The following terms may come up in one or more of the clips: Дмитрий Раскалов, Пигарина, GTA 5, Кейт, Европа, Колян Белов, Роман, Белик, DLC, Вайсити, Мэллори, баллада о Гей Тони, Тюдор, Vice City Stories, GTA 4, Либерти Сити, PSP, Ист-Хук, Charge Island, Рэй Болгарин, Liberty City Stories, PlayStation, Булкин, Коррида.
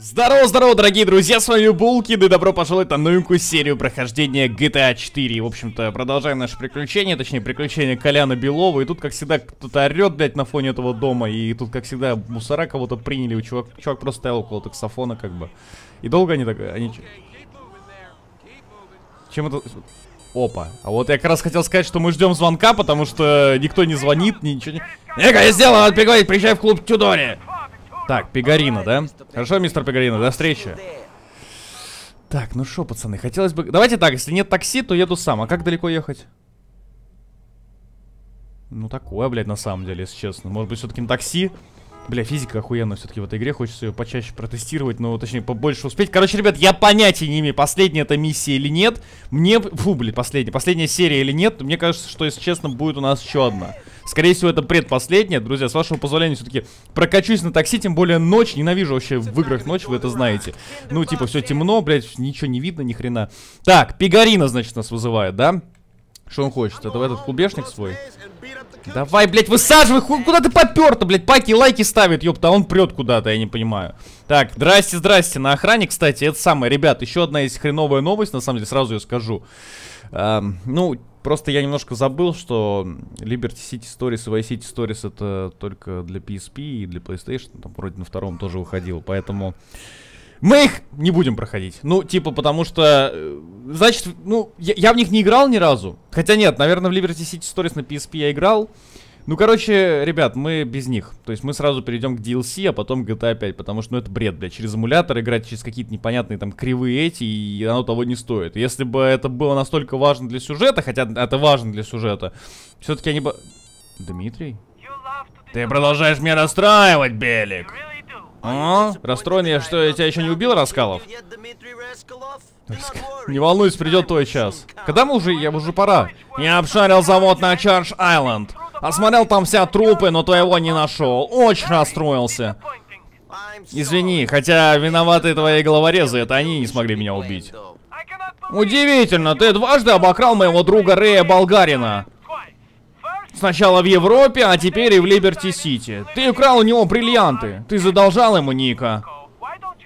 Здорово, дорогие друзья, с вами Булкин, и добро пожаловать на новенькую серию прохождения GTA 4. В общем-то, продолжаем наше приключение, точнее, приключение Коляна Белова. И тут, как всегда, кто-то орет, блядь, на фоне этого дома. И тут, как всегда, мусора кого-то приняли. У чувак просто стоял около таксофона, как бы. И долго они так... Чем это... Опа. А вот я как раз хотел сказать, что мы ждем звонка, потому что никто не звонит, ничего не... Эго, я сделал, надо пригласить, приезжай в клуб Тюдоре. Так, Пигарина, да? Хорошо, мистер Пигарина, до встречи. Так, ну шо, пацаны, хотелось бы... Давайте так, если нет такси, то еду сам. А как далеко ехать? Ну такое, блядь, на самом деле, если честно. Может быть, все-таки на такси? Бля, физика охуенная все-таки в этой игре. Хочется ее почаще протестировать, но, точнее, побольше успеть. Короче, ребят, я понятия не имею, последняя эта миссия или нет. Мне... Фу, блядь, последняя серия или нет. Мне кажется, что, если честно, будет у нас еще одна. Скорее всего, это предпоследняя. Друзья, с вашего позволения, все-таки прокачусь на такси, тем более ночь. Ненавижу вообще в играх ночь, вы это знаете. Ну, типа, все темно, блядь, ничего не видно, ни хрена. Так, Пигарина, значит, нас вызывает, да? Что он хочет? Это в этот клубешник свой? Давай, блядь, высаживай, куда ты попёр-то, блядь, паки лайки ставит, ёпта, а он прёт куда-то, я не понимаю. Так, здрасте, на охране, кстати, это самое, ребят, еще одна есть хреновая новость, на самом деле, сразу ее скажу. Ну, просто я немножко забыл, что Liberty City Stories и Vice City Stories это только для PSP и для PlayStation, там вроде на втором тоже выходил, поэтому... Мы их не будем проходить. Ну, типа, потому что... Значит, ну, я в них не играл ни разу. Хотя нет, наверное, в Liberty City Stories на PSP я играл. Ну, короче, ребят, мы без них. То есть мы сразу перейдем к DLC, а потом к GTA 5. Потому что, ну, это бред, блядь. Через эмулятор играть, через какие-то непонятные там кривые эти, и оно того не стоит. Если бы это было настолько важно для сюжета, хотя это важно для сюжета, все-таки они бы... Дмитрий? Ты продолжаешь меня расстраивать, Белик. А? Расстроен я, что я тебя еще не убил, Раскалов? Не волнуйся, придет твой час. Когда мы уже? Я уже пора. Я обшарил завод на Charge Island. Осмотрел там все трупы, но твоего не нашел. Очень расстроился. Извини, хотя виноваты твои головорезы, это они не смогли меня убить. Удивительно, ты дважды обокрал моего друга Рэя Болгарина. Сначала в Европе, а теперь и в Либерти Сити. Ты украл у него бриллианты. Ты задолжал ему Ника.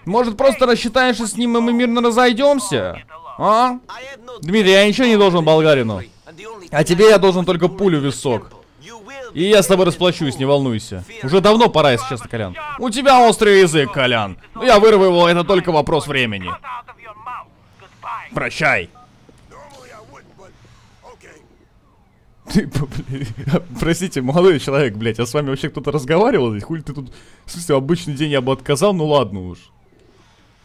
Может, просто рассчитаешься с ним, и мы мирно разойдемся? А? Дмитрий, я ничего не должен Болгарину. А тебе я должен только пулю в висок. И я с тобой расплачусь, не волнуйся. Уже давно пора, если честно, Колян. У тебя острый язык, Колян. Но я вырву его, это только вопрос времени. Прощай. Простите, молодой человек, блядь, а с вами вообще кто-то разговаривал? Хули ты тут... В смысле, обычный день я бы отказал, ну ладно уж.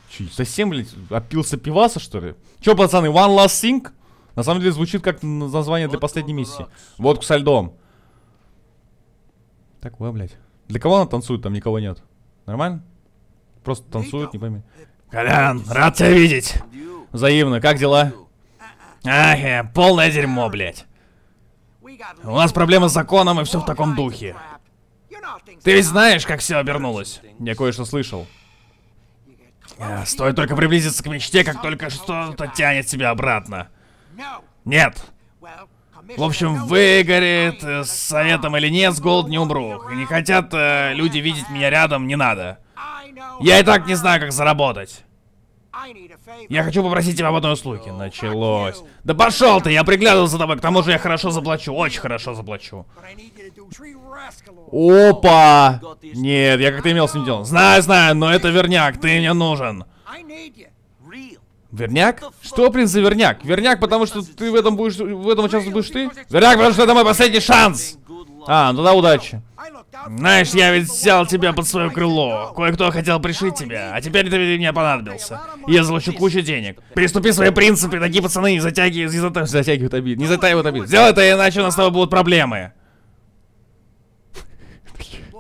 Че, совсем, блядь, опился пиваса, что ли? Че, пацаны, one last thing? На самом деле звучит как название для последней миссии. Водку со льдом. Так, ва, блядь. Для кого она танцует? Там никого нет. Нормально? Просто танцует, не пойми. Колян, рад тебя видеть. Взаимно, как дела? Ах, полное дерьмо, блядь. У нас проблемы с законом и все в таком духе. Ты ведь знаешь, как все обернулось? Я кое-что слышал. Стоит только приблизиться к мечте, как только что-то тянет тебя обратно. Нет. В общем, выгорит, с советом или нет, с голоду не умру. И не хотят люди видеть меня рядом, не надо. Я и так не знаю, как заработать. Я хочу попросить тебя об одной услуге. Началось. Да пошел ты, я приглядывал за тобой, к тому же я хорошо заплачу, очень хорошо заплачу. Опа! Нет, я как-то имел с ним дело. Знаю, но это верняк, ты мне нужен. Верняк? Что, блин, за верняк? Верняк, потому что ты в этом участвовать будешь ты? Верняк, потому что это мой последний шанс. А, ну да, удачи. Знаешь, я ведь взял тебя под свое крыло. Кое-кто хотел пришить тебя, а теперь ты мне понадобился. Я заплачу кучу денег. Переступи свои принципы, такие пацаны, не затягивают обид. Не затягивают обид. Сделай это, иначе у нас с тобой будут проблемы.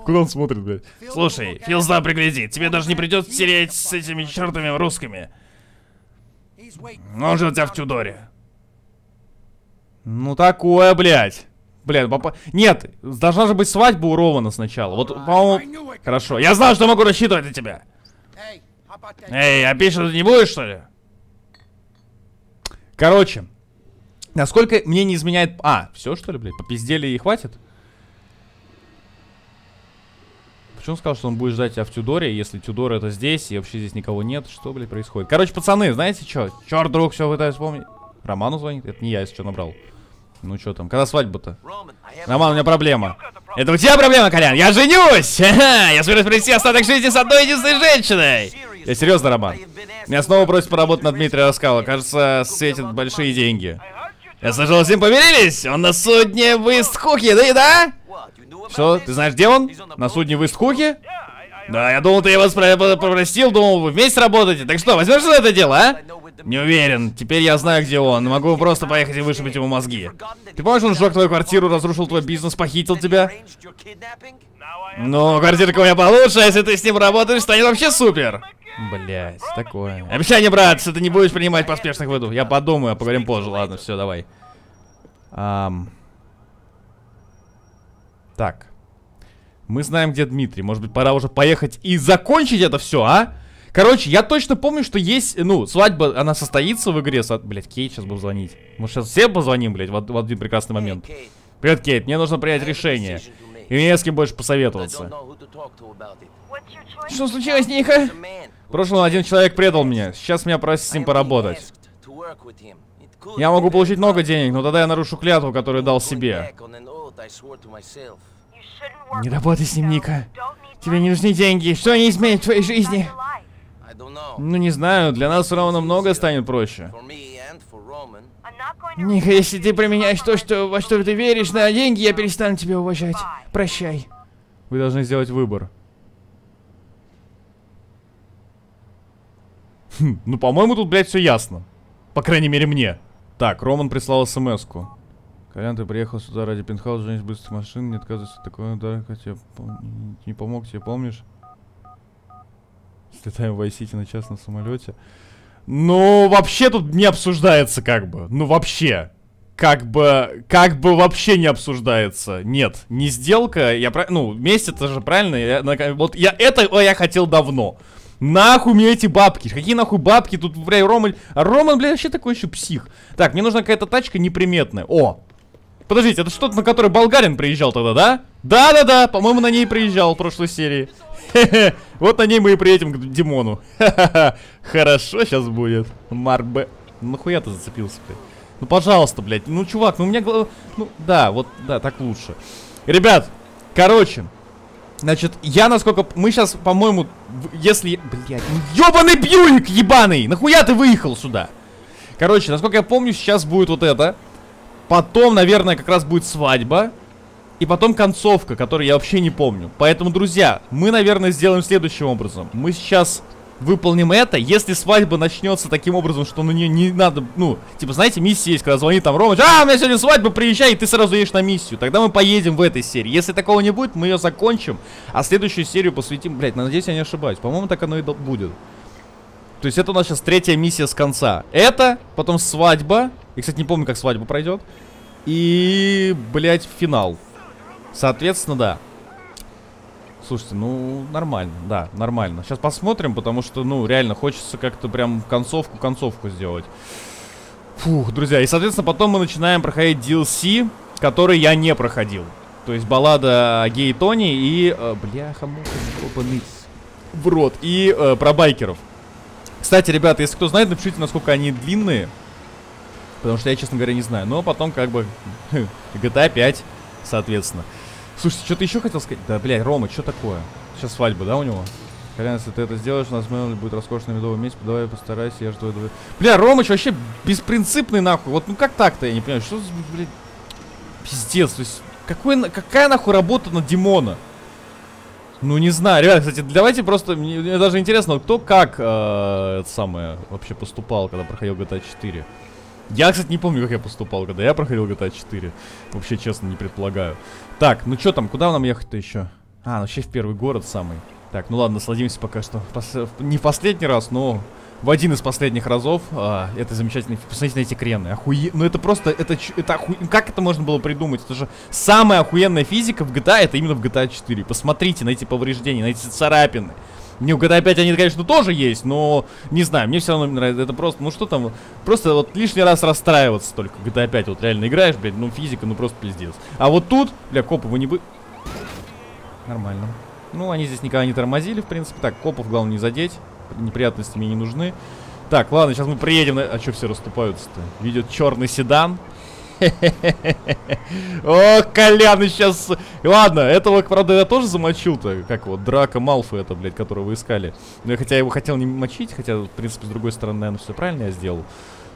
Куда он смотрит, блядь? Слушай, Филзда приглядит. Тебе даже не придется терять с этими чертовыми русскими. Он ждет тебя в Тюдоре. Ну такое, блядь. Блин, папа... Нет, должна же быть свадьба у Романа сначала. Вот, по-моему... Хорошо, я знал, что могу рассчитывать на тебя. Эй, а пить что-то не будешь, что ли? Короче, насколько мне не изменяет... А, все, что ли, блядь? Попиздели и хватит? Че он сказал, что он будет ждать тебя в Тюдоре, если Тюдор это здесь, и вообще здесь никого нет? Что, блядь, происходит? Короче, пацаны, знаете что? Черт, друг, все пытаюсь вспомнить. Роману звонит? Это не я, если что, набрал. Ну что там, когда свадьба-то? Роман, у меня проблема. Это у тебя проблема, Колян? Я женюсь! Я собираюсь провести остаток жизни с одной единственной женщиной! Я серьезно, Роман. Меня снова просят поработать на Дмитрия Раскалова. Кажется, светят большие деньги. Я слышал, с ним помирились? Он на судне в Ист-Хуке, да и да? Что, ты знаешь, где он? На судне в Ист-Хуке? Да, я думал, ты его попросил, думал, вы вместе работаете. Так что, возьмешь за это дело, а? Не уверен. Теперь я знаю, где он. Могу просто поехать и вышибить ему мозги. Ты помнишь, он сжег твою квартиру, разрушил твой бизнес, похитил тебя? Ну, квартирка у меня получше, а если ты с ним работаешь, станет вообще супер. Блять, такое. Обещание, брат, что ты не будешь принимать поспешных выдув. Я подумаю, поговорим позже. Ладно, все, давай. Так. Мы знаем, где Дмитрий. Может быть, пора уже поехать и закончить это все, а? Короче, я точно помню, что есть, ну, свадьба, она состоится в игре. Блять, Кейт сейчас будет звонить. Мы сейчас все позвоним, блять, в один прекрасный момент. Привет, Кейт, мне нужно принять решение. И мне не с кем больше посоветоваться. Что случилось, Ника? В прошлом один человек предал меня. Сейчас меня просят с ним поработать. Я могу получить много денег, но тогда я нарушу клятву, которую дал себе. Не работай с ним, Ника. Тебе не нужны деньги. Что они изменят в твоей жизни? Ну, не знаю. Для нас все равно много станет проще. Ника, если ты применяешь то, что, во что ты веришь, на деньги, я перестану тебя уважать. Прощай. Вы должны сделать выбор. Хм, ну, по-моему, тут, блядь, все ясно. По крайней мере, мне. Так, Роман прислал смс-ку. Колян, ты приехал сюда ради пентхауса, женись быстро машин, не отказывайся от такого удара, хотя не помог тебе, помнишь? Слетаем в Вайсити на час на самолете. Ну, вообще тут не обсуждается, как бы. Ну, вообще. Как бы вообще не обсуждается. Нет, не сделка. Я прав... Ну, вместе это же правильно. Вот я это я хотел давно. Нахуй мне эти бабки. Какие нахуй бабки? Тут, блядь, Роман... А Роман, блядь, вообще такой еще псих. Так, мне нужна какая-то тачка неприметная. О! Подождите, это что-то, на которой Болгарин приезжал тогда, да? Да-да-да, по-моему, на ней приезжал в прошлой серии. Хе-хе, вот на ней мы и приедем к Димону. Ха-ха-ха, хорошо сейчас будет. Марбе... Нахуя ты зацепился, блядь? Ну, пожалуйста, блядь. Ну, чувак, ну у меня голова... Ну, да, вот, да, так лучше. Ребят, короче... Значит, я насколько... Мы сейчас, по-моему, если... Блядь, ёбаный бьюлик ебаный! Нахуя ты выехал сюда? Короче, насколько я помню, сейчас будет вот это. Потом, наверное, как раз будет свадьба. И потом концовка, которую я вообще не помню. Поэтому, друзья, мы, наверное, сделаем следующим образом. Мы сейчас выполним это. Если свадьба начнется таким образом, что на нее не надо... Ну, типа, знаете, миссия есть, когда звонит там Рома. А, у меня сегодня свадьба, приезжай, и ты сразу едешь на миссию. Тогда мы поедем в этой серии. Если такого не будет, мы ее закончим. А следующую серию посвятим... Блять, надеюсь, я не ошибаюсь. По-моему, так оно и будет. То есть это у нас сейчас третья миссия с конца. Это, потом свадьба. Я, кстати, не помню, как свадьба пройдет. И, блять, финал. Соответственно, да. Слушайте, ну, нормально, да, нормально. Сейчас посмотрим, потому что, ну, реально хочется как-то прям концовку сделать. Фух, друзья, и, соответственно, потом мы начинаем проходить DLC, который я не проходил. То есть баллада о Гей Тони и... бляха-муха, ёбаный в рот. И про байкеров. Кстати, ребята, если кто знает, напишите, насколько они длинные. Потому что я, честно говоря, не знаю. Но потом как бы... GTA 5, соответственно. Слушайте, что-то еще хотел сказать? Да, блядь, Рома, что такое? Сейчас свадьба, да, у него? Колян, если ты это сделаешь, у нас Мэллори будет роскошный медовый месяц. Давай, постарайся, я жду этого. Бля, Ромыч вообще беспринципный, нахуй. Вот, ну как так-то, я не понимаю. Что за, блядь, пиздец. То есть, какая, нахуй, работа на Димона? Ну, не знаю. Ребята, кстати, давайте просто... Мне даже интересно, кто как это самое вообще поступал, когда проходил GTA 4. Я, кстати, не помню, как я поступал, когда я проходил GTA 4. Вообще, честно, не предполагаю. Так, ну что там, куда нам ехать-то еще? А, вообще в первый город самый. Так, ну ладно, насладимся пока что. Не в последний раз, но в один из последних разов. Это замечательно. Посмотрите на эти крены. Ну это просто... Как это можно было придумать? Это же самая охуенная физика в GTA, это именно в GTA 4. Посмотрите на эти повреждения, на эти царапины. Не, в GTA 5 они, конечно, тоже есть, но не знаю, мне все равно нравится. Это просто, ну что там, просто вот лишний раз расстраиваться только. В GTA 5 вот реально играешь, блядь, ну физика, ну просто пиздец. А вот тут, бля, копы, вы не бы... Нормально. Ну, они здесь никогда не тормозили, в принципе. Так, копов, главное, не задеть. Неприятности мне не нужны. Так, ладно, сейчас мы приедем на... А что все расступаются-то? Видят черный седан. О, Колян, сейчас... Ладно, этого, правда, я тоже замочил-то. Как вот, драка Малфоя, это, блядь, которого искали. Но я, хотя я его хотел не мочить, хотя, в принципе, с другой стороны, наверное, все правильно я сделал.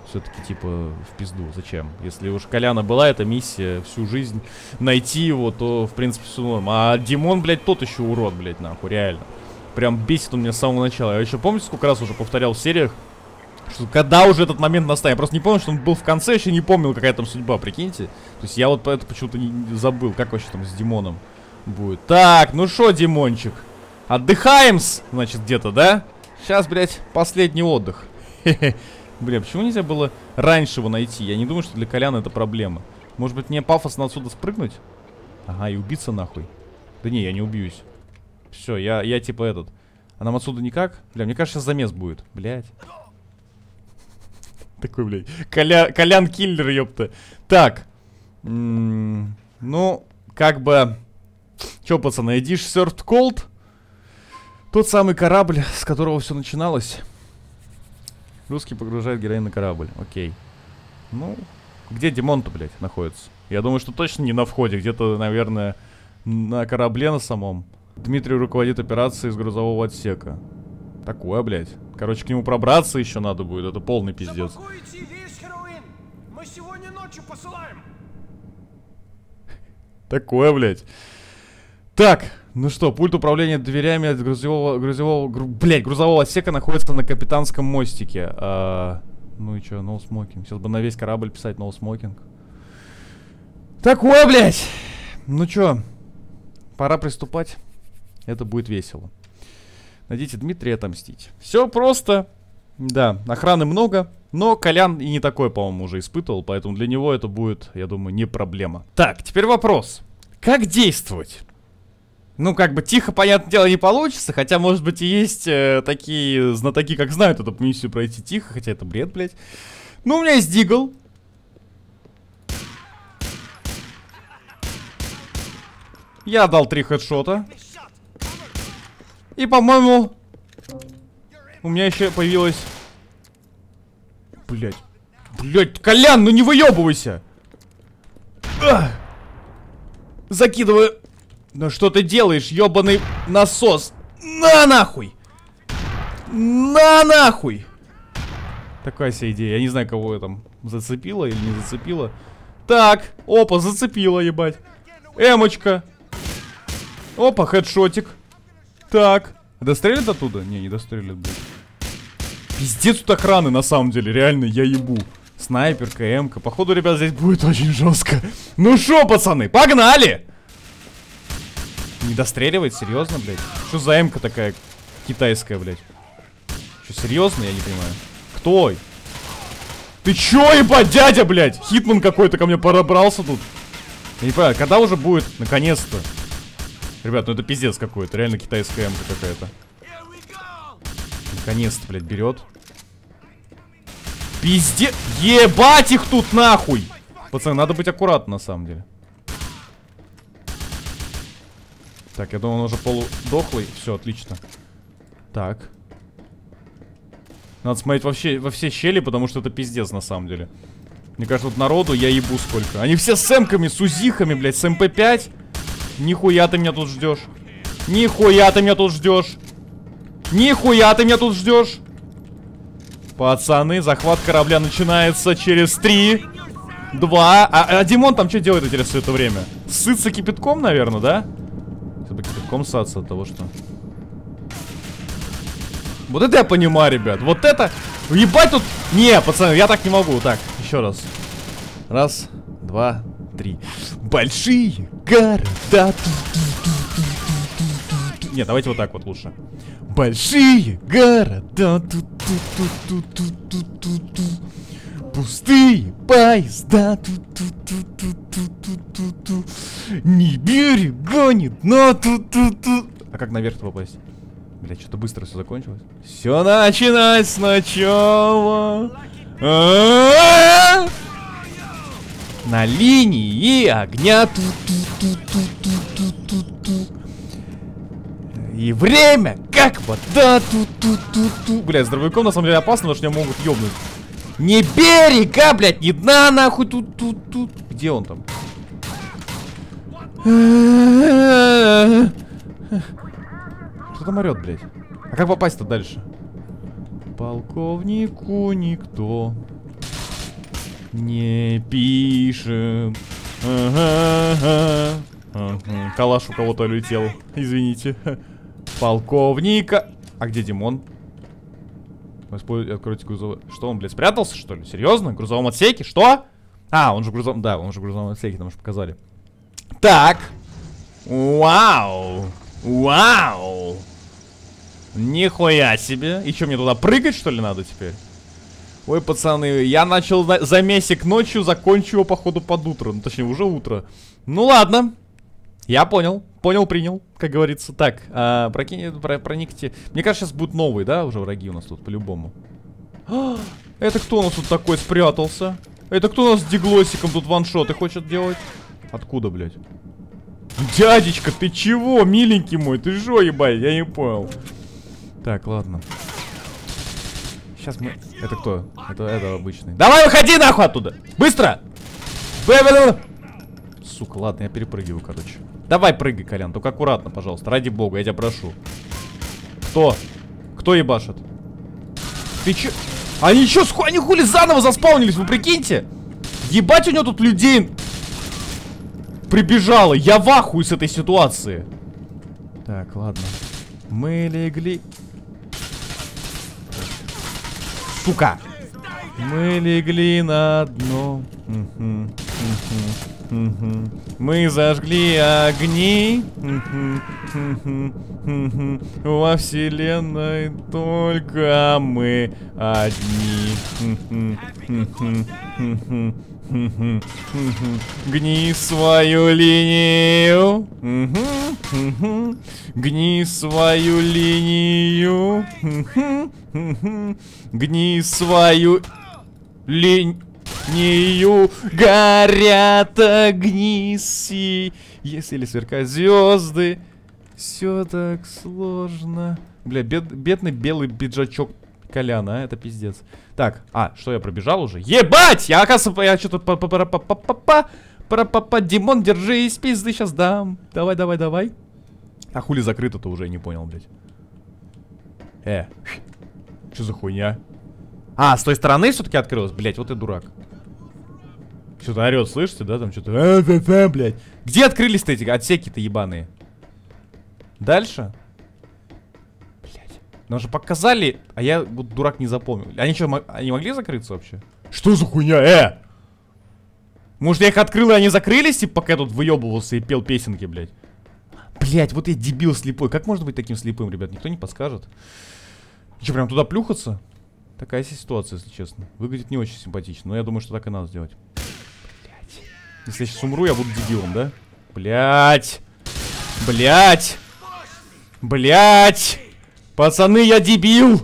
Все-таки, типа, в пизду. Зачем? Если уж Коляна была эта миссия всю жизнь найти его, то, в принципе, все норм. А Димон, блядь, тот еще урод, блядь, нахуй, реально. Прям бесит он меня с самого начала. Я еще, помните, сколько раз уже повторял в сериях, что когда уже этот момент настанет. Я просто не помню, что он был в конце, еще не помнил, какая там судьба, прикиньте. То есть я вот это почему-то не забыл, как вообще там с Димоном будет. Так, ну шо, Димончик, отдыхаем-с, значит, где-то, да? Сейчас, блядь, последний отдых. Бля, почему нельзя было раньше его найти? Я не думаю, что для Коляна это проблема. Может быть, мне пафосно отсюда спрыгнуть? Ага, и убиться нахуй. Да не, я не убьюсь. Все, я типа этот. А нам отсюда никак? Бля, мне кажется, сейчас замес будет. Блядь. Такой, блядь. Колян киллер, ёпта. Так. Ну, как бы... Чё, пацаны, идишь Surf Cold? Тот самый корабль, с которого все начиналось. Русский погружает героин на корабль. Окей. Ну, где Димон-то, блядь, находится? Я думаю, что точно не на входе. Где-то, наверное, на корабле на самом. Дмитрий руководит операцией из грузового отсека. Такое, блядь. Короче, к нему пробраться еще надо будет. Это полный пиздец. Запакуйте весь хероин. Мы сегодня ночью посылаем. Такое, блядь. Так, ну что, пульт управления дверями от грузового отсека находится на капитанском мостике. Ну и чё, no smoking. Сейчас бы на весь корабль писать no smoking. Такое, блядь. Ну чё, пора приступать. Это будет весело. Найдите Дмитрия отомстить. Все просто. Да, охраны много. Но Колян и не такое, по-моему, уже испытывал. Поэтому для него это будет, я думаю, не проблема. Так, теперь вопрос. Как действовать? Ну, как бы тихо, понятное дело, не получится. Хотя, может быть, и есть такие знатоки, как знают эту миссию пройти тихо. Хотя это бред, блядь. Ну, у меня есть дигл. Я дал 3 хедшота. И, по-моему, у меня еще появилась... Блядь. Блядь, Колян, ну не выебывайся! Ах. Закидываю. Ну что ты делаешь, ебаный насос? На нахуй! На нахуй! Такая вся идея. Я не знаю, кого я там зацепила или не зацепила. Так, опа, зацепила, ебать. Эмочка. Опа, хедшотик. Так, дострелят оттуда? Не, не дострелят, блядь. Пиздец тут охраны, на самом деле, реально, я ебу. Снайперка, эмка, походу, ребят, здесь будет очень жестко. Ну шо, пацаны, погнали! Не достреливает, серьезно, блядь? Что за эмка такая китайская, блядь? Что, серьезно, я не понимаю. Кто? Ты чё, ебать, дядя, блядь? Хитман какой-то ко мне пробрался тут. Я не понимаю, когда уже будет, наконец-то? Ребят, ну это пиздец какой-то. Реально китайская эмка какая-то. Наконец-то, блядь, берет. Пиздец. Ебать их тут нахуй. Пацаны, надо быть аккуратным на самом деле. Так, я думаю, он уже полудохлый. Все, отлично. Так. Надо смотреть вообще во все щели, потому что это пиздец на самом деле. Мне кажется, тут народу я ебу сколько. Они все с эмками, с узихами, блядь, с МП5. Нихуя ты меня тут ждешь. Нихуя ты меня тут ждешь. Нихуя ты меня тут ждешь. Пацаны, захват корабля начинается через 3, 2. А Димон там что делает, интересно, все это время? Сыться кипятком, наверное, да? Чтобы кипятком ссаться от того, что... Вот это я понимаю, ребят. Вот это... Ебать тут... Не, пацаны, я так не могу. Так, еще раз. 1, 2, 3. Большие города. Нет, давайте вот так вот лучше. Большие города. Пустые поезда. Не берег гонит, но тут. А как наверх попасть? Блять, что-то быстро все закончилось. Все начинать сначала. На линии огня. И время, как вода, ту-ту-ту-ту. Блядь, с дробовиком на самом деле опасно, потому что меня могут ёбнуть. Не берега, блядь, не дна, нахуй, ту-ту-ту. Где он там? Что там орёт, блядь? А как попасть-то дальше? Полковнику никто не пишет. Калаш у кого-то улетел. Извините. Полковника. А где Димон? Откройте грузовой. Что он, блядь, спрятался, что ли? Серьезно? В грузовом отсеке? Что? А, он же в грузовом. Да, он же в грузовом отсеке, там же показали. Так. Вау. Вау. Нихуя себе. И что, мне туда прыгать, что ли, надо теперь? Ой, пацаны, я начал замесик ночью, закончу его, походу, под утро. Ну, точнее, уже утро. Ну, ладно. Я понял. Понял, принял, как говорится. Так, проникните. Мне кажется, сейчас будут новые, да, уже враги у нас тут, по-любому. Это кто у нас тут такой спрятался? Это кто у нас с диглосиком тут ваншоты хочет делать? Откуда, блядь? Дядечка, ты чего, миленький мой? Ты жо, ебать, я не понял. Так, ладно. Сейчас мы... Это кто? Это обычный. Давай, выходи нахуй оттуда! Быстро! Сука, ладно, я перепрыгиваю, короче. Давай, прыгай, Колян, только аккуратно, пожалуйста. Ради бога, я тебя прошу. Кто? Кто ебашит? Ты че? Они еще они хули заново заспаунились, вы прикиньте? Ебать, у него тут людей прибежало. Я в ахуе с этой ситуации. Так, ладно. Мы легли... Сука! Мы легли на дно. Мы зажгли огни. Во вселенной только мы одни. Гни свою линию. Гни свою линию. Гни свою линию. Горят огни си. Если сверкают звезды. Все так сложно. Бля, бедный белый пиджачок Коляна, а? Это пиздец. Так, что я пробежал уже? Ебать! Я, оказывается, я что-то... Димон, держись, пизды сейчас дам. Давай, давай, давай. А хули закрыто-то уже, я не понял, блядь. Что за хуйня? А, с той стороны все-таки открылось? Блядь, вот и дурак. Что-то орёт, слышите, да? Там что-то... Блядь. Где открылись-то эти отсеки-то ебаные? Дальше? Нам же показали, а я вот дурак не запомнил. Они что, они могли закрыться вообще? Что за хуйня, Может, я их открыл, и они закрылись, типа, пока я тут выебывался и пел песенки, блядь? Блядь, вот я дебил слепой. Как можно быть таким слепым, ребят? Никто не подскажет. Че, прям туда плюхаться? Такая ситуация, если честно. Выглядит не очень симпатично, но я думаю, что так и надо сделать. Блядь. Если я сейчас умру, я буду дебилом, да? Блядь. Блядь. Блядь. Пацаны, я дебил!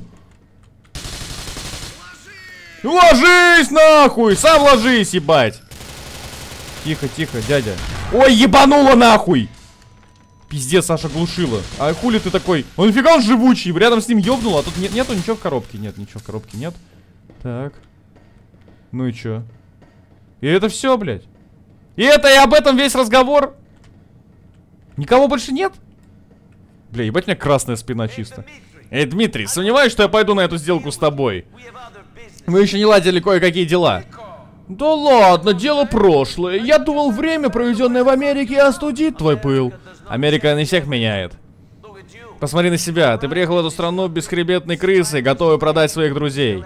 Ложись нахуй! Сам ложись, ебать! Тихо, тихо, дядя. Ой, ебануло нахуй! Пиздец, Саша глушила. А хули ты такой? Он нифига он живучий, рядом с ним ёбнуло, а тут нету ничего в коробке. Нет, ничего в коробке нет. Так. Ну и чё? И это все, блядь. И это и об этом весь разговор? Никого больше нет? Бля, ебать, у меня красная спина чисто. Эй, Дмитрий, сомневаюсь, что я пойду на эту сделку с тобой. Мы еще не ладили кое-какие дела. Да ладно, дело прошлое. Я думал, время, проведенное в Америке, остудит твой пыл. Америка не всех меняет. Посмотри на себя. Ты приехал в эту страну бесхребетной крысы, готовой продать своих друзей.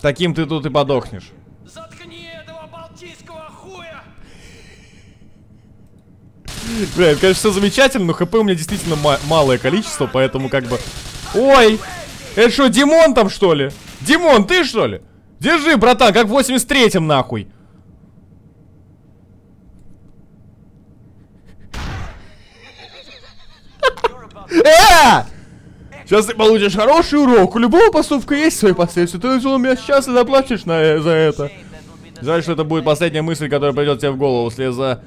Таким ты тут и подохнешь. Бля, это, конечно, все замечательно, но хп у меня действительно малое количество, поэтому как бы... Ой! Это что, Димон там, что ли? Димон, ты, что ли? Держи, братан, как в 83-м, нахуй! Сейчас ты получишь хороший урок. У любого поступка есть свои последствия. Ты у меня сейчас и заплачешь за это. Жаль, что это будет последняя мысль, которая придет тебе в голову, слеза...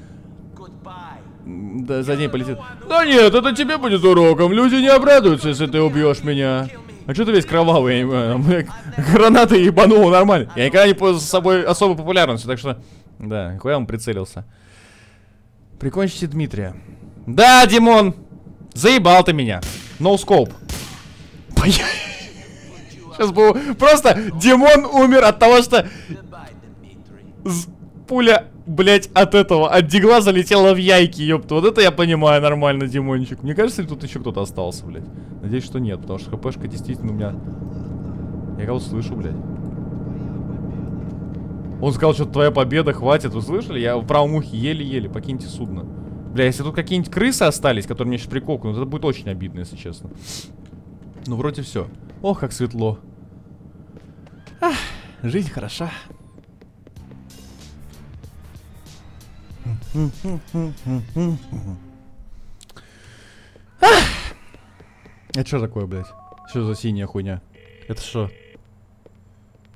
Да, за ней полетит. Да нет, это тебе будет уроком. Люди не обрадуются, если ты убьешь меня. А что ты весь кровавый? Я не понимаю. Гранаты ебануло нормально. Я никогда не пользовался собой особой популярностью, так что... Да, куда он прицелился? Прикончите Дмитрия. Да, Димон! Заебал ты меня. No scope. Сейчас был... Просто Димон умер от того, что... Пуля... Блять, от этого, от дигла залетела в яйки, ёпта. Вот это я понимаю нормально, Димончик. Мне кажется, ли тут еще кто-то остался, блядь? Надеюсь, что нет, потому что хпшка действительно у меня... Я кого-то слышу, блядь. Он сказал, что твоя победа, хватит, вы слышали? Я в правом ухе еле-еле, покиньте судно. Бля, если тут какие-нибудь крысы остались, которые мне сейчас прикокнут, это будет очень обидно, если честно. Ну, вроде все. Ох, как светло. Ах, жизнь хороша. Это что такое, блядь? Что за синяя хуйня? Это что?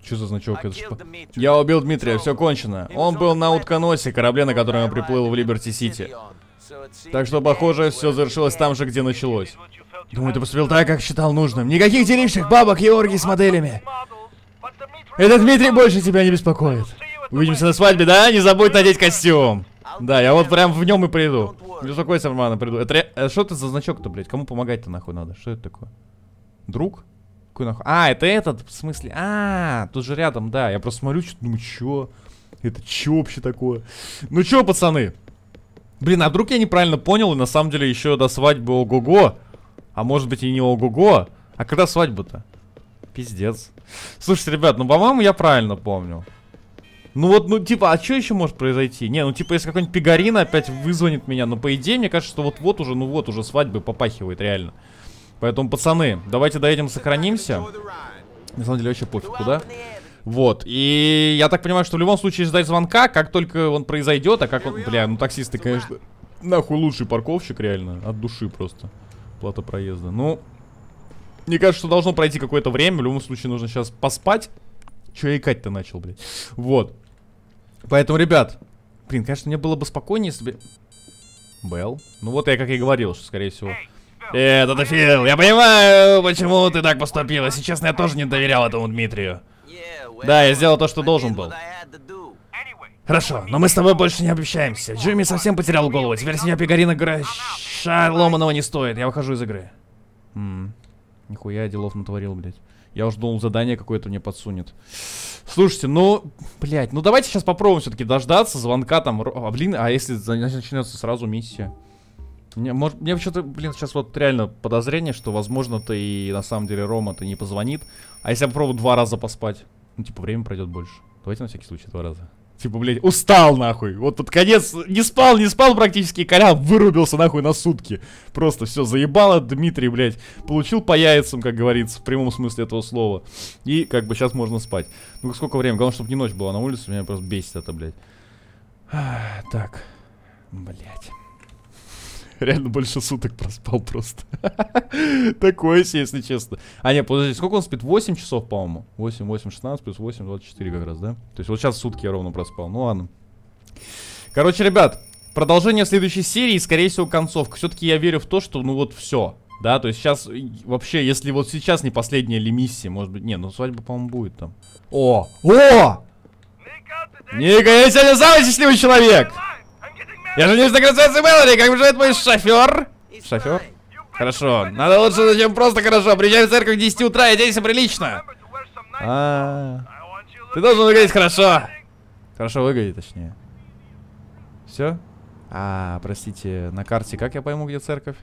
Что за значок? Это что? Я убил Дмитрия, все кончено. Он был на утконосе, корабле, на котором я приплыл в Либерти Сити. Так что, похоже, все завершилось там же, где началось. Думаю, ты поступил так, как считал нужным. Никаких деревших бабок и оргий с моделями. Этот Дмитрий больше тебя не беспокоит. Увидимся на свадьбе, да? Не забудь надеть костюм. Да, я вот прям в нем и приду. Не успокойся, Роман, приду. Это что это за значок-то, блядь? Кому помогать-то нахуй надо? Что это такое? Друг? Какой нахуй? А, это этот, в смысле? А, тут же рядом, да. Я просто смотрю, что-то, ну чё? Это чё вообще такое? Ну чё, пацаны? Блин, а вдруг я неправильно понял, и на самом деле еще до свадьбы ого-го? А может быть и не ого-го? А когда свадьба-то? Пиздец. Слушайте, ребят, ну по-моему я правильно помню. Ну вот, ну типа, а что еще может произойти? Не, ну типа, если какой-нибудь Пигарина опять вызвонит меня, но по идее, мне кажется, что вот-вот уже, ну вот уже свадьбы попахивает, реально. Поэтому, пацаны, давайте доедем, сохранимся. На самом деле, вообще пофиг, куда. Вот, и я так понимаю, что в любом случае ждать звонка, как только он произойдет, а как он... Бля, ну таксисты, конечно, нахуй лучший парковщик, реально, от души просто. Плата проезда, ну... Мне кажется, что должно пройти какое-то время, в любом случае нужно сейчас поспать. Че я икать-то начал, блядь? Вот. Поэтому, ребят, блин, конечно, мне было бы спокойнее, если бы... Белл. Ну вот я как и говорил, что, скорее всего... Это ты, Фил, я понимаю, почему ты так поступил. Если честно, я тоже не доверял этому Дмитрию. Да, я сделал то, что должен был. Хорошо, но мы с тобой больше не обещаемся. Джимми совсем потерял голову. Теперь с меня Пигарина гроша ломаного не стоит. Я выхожу из игры. Нихуя я делов натворил, блядь. Я уж думал, задание какое-то мне подсунет. Слушайте, ну, блядь, ну давайте сейчас попробуем все-таки дождаться звонка там. А, блин, а если начнется сразу миссия? Мне вообще-то, блин, сейчас вот реально подозрение, что, возможно-то и на самом деле Рома-то не позвонит. А если я попробую 2 раза поспать? Ну, типа, время пройдет больше. Давайте на всякий случай 2 раза. Типа, блядь, устал нахуй. Вот под конец не спал практически. Колян вырубился нахуй на сутки. Просто все заебало. Дмитрий, блядь, получил по яйцам, как говорится, в прямом смысле этого слова. И как бы сейчас можно спать. Ну сколько времени? Главное, чтобы не ночь была на улице. Меня просто бесит это, блядь. Так. Блядь. Реально больше суток проспал просто. Такое себе, если честно. А, нет, подождите, сколько он спит? 8 часов, по-моему. 8, 8, 16, плюс 8, 24 как раз, да? То есть вот сейчас сутки я ровно проспал. Ну ладно. Короче, ребят, продолжение в следующей серии, скорее всего, концовка. Все-таки я верю в то, что, ну вот, все. Да, то есть сейчас, вообще, если вот сейчас не последняя ли миссия, может быть... Не, ну свадьба, по-моему, будет там. О! О! Ника, я сегодня самый счастливый человек! Я женюсь на красавице Мэллори, как же это мой шофер? Шофер? Хорошо. Надо лучше, чем просто хорошо. Приезжай в церковь к 10 утра и оденься прилично. Ты должен выглядеть хорошо. Хорошо выглядит, точнее. Все? А, простите, на карте как я пойму, где церковь?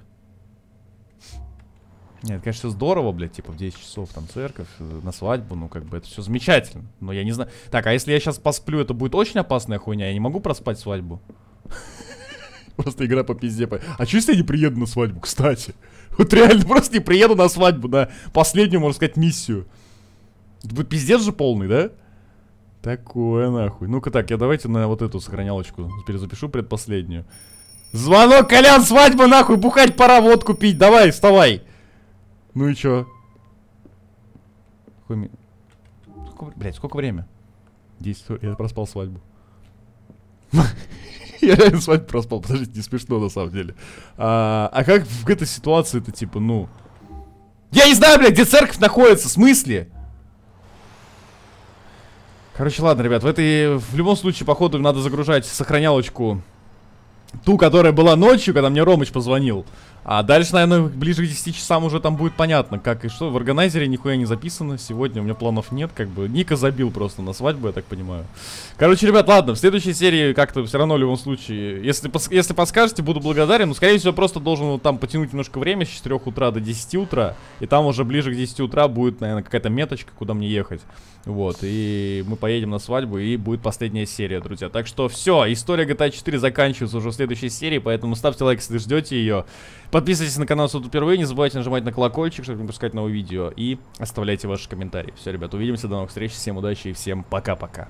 Нет, конечно, здорово, блядь, типа в 10 часов там церковь, на свадьбу, ну как бы это все замечательно. Но я не знаю... Так, а если я сейчас посплю, это будет очень опасная хуйня, я не могу проспать свадьбу. Просто игра по пизде. А чё, если я не приеду на свадьбу, кстати? Вот реально просто не приеду на свадьбу, на последнюю, можно сказать, миссию. Это будет пиздец же полный, да? Такое нахуй. Ну-ка так, я давайте на вот эту сохранялочку перезапишу, предпоследнюю. Звонок, Колян, свадьба нахуй, бухать пора, водку пить, давай, вставай. Ну и чё? Хуй... Блядь, сколько время? 10 часов, я проспал свадьбу. Я реально с вами проспал. Подождите, не смешно на самом деле. А как в этой ситуации-то, типа, ну... Я не знаю, блядь, где церковь находится, в смысле? Короче, ладно, ребят, в любом случае, походу, надо загружать сохранялочку. Ту, которая была ночью, когда мне Ромыч позвонил. А дальше, наверное, ближе к 10 часам уже там будет понятно, как и что. В органайзере нихуя не записано. Сегодня у меня планов нет, как бы. Ника забил просто на свадьбу, я так понимаю. Короче, ребят, ладно, в следующей серии как-то все равно в любом случае. Если подскажете, буду благодарен. Но, скорее всего, просто должен вот там потянуть немножко время с 4 утра до 10 утра. И там уже ближе к 10 утра будет, наверное, какая-то меточка, куда мне ехать. Вот, и мы поедем на свадьбу, и будет последняя серия, друзья. Так что все, история GTA 4 заканчивается уже в следующей серии, поэтому ставьте лайк, если ждете ее. Подписывайтесь на канал, если тут впервые, не забывайте нажимать на колокольчик, чтобы не пропускать новые видео, и оставляйте ваши комментарии. Все, ребят, увидимся, до новых встреч, всем удачи и всем пока-пока.